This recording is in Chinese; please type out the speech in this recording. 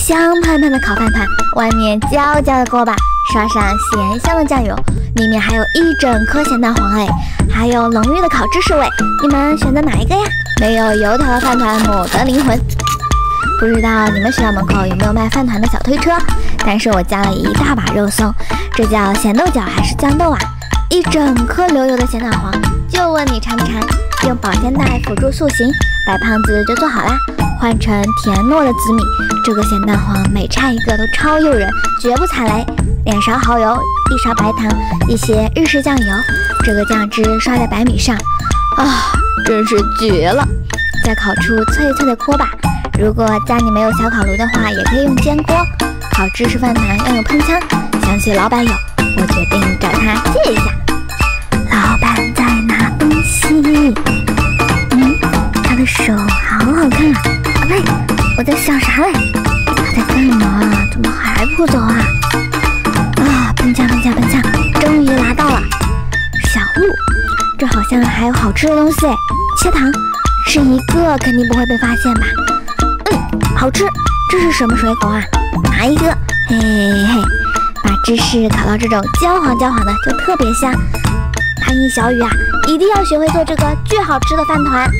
香喷喷的烤饭团，外面焦焦的锅巴，刷上咸香的酱油，里面还有一整颗咸蛋黄，还有浓郁的烤芝士味。你们选择哪一个呀？没有油条的饭团母的灵魂。不知道你们学校门口有没有卖饭团的小推车？但是我加了一大把肉松，这叫咸豆角还是酱豆啊？一整颗流油的咸蛋黄，就问你馋不馋？用保鲜袋辅助塑形，白胖子就做好啦。换成甜糯的紫米，这个咸蛋黄每拆一个都超诱人，绝不踩雷。2勺蚝油，1勺白糖，一些日式酱油，这个酱汁刷在白米上，真是绝了！再烤出脆脆的锅巴。如果家里没有小烤炉的话，也可以用煎锅。烤芝士饭团要用喷枪，想起老板有，我决定找他借一下。老板在拿东西，他的手好好看啊！喂，我在想啥嘞？他在干嘛？怎么还不走啊？喷枪，终于拿到了！小物，这好像还有好吃的东西哎，切糖，吃一个肯定不会被发现吧？好吃，这是什么水果啊？拿一个，嘿嘿嘿，把芝士烤到这种焦黄的就特别香。潘一小雨啊，一定要学会做这个巨好吃的饭团。